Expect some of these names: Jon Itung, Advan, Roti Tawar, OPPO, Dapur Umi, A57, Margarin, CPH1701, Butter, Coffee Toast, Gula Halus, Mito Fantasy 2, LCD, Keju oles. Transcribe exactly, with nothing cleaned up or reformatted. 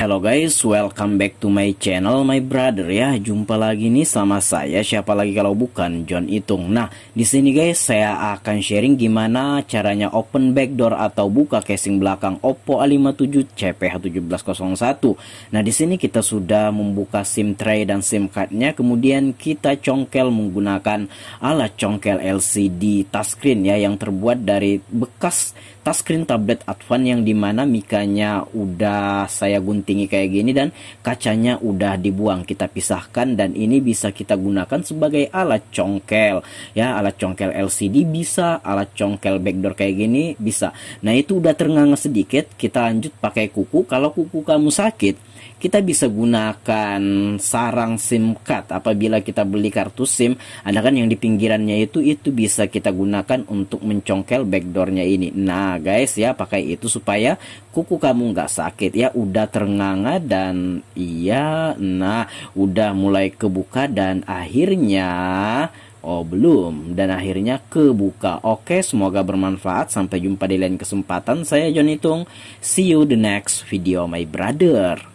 Hello guys, welcome back to my channel my brother ya. Jumpa lagi nih sama saya, siapa lagi kalau bukan Jon Itung. Nah, di sini guys saya akan sharing gimana caranya open backdoor atau buka casing belakang Oppo A lima tujuh C P H tujuh belas nol satu. Nah, di sini kita sudah membuka SIM tray dan SIM card-nya, kemudian kita congkel menggunakan alat congkel L C D touchscreen ya yang terbuat dari bekas touchscreen tablet Advan yang dimana mikanya udah saya guntingi kayak gini dan kacanya udah dibuang, kita pisahkan dan ini bisa kita gunakan sebagai alat congkel ya, alat congkel L C D bisa, alat congkel backdoor kayak gini bisa. Nah itu udah ternganga sedikit, kita lanjut pakai kuku. Kalau kuku kamu sakit kita bisa gunakan sarang SIM card. Apabila kita beli kartu SIM ada kan yang di pinggirannya itu itu bisa kita gunakan untuk mencongkel backdoornya ini. Nah guys ya, pakai itu supaya kuku kamu nggak sakit ya. Udah ternganga dan iya, nah udah mulai kebuka dan akhirnya oh belum, dan akhirnya kebuka. Oke, semoga bermanfaat. Sampai jumpa di lain kesempatan. Saya Jon Itung, see you the next video my brother.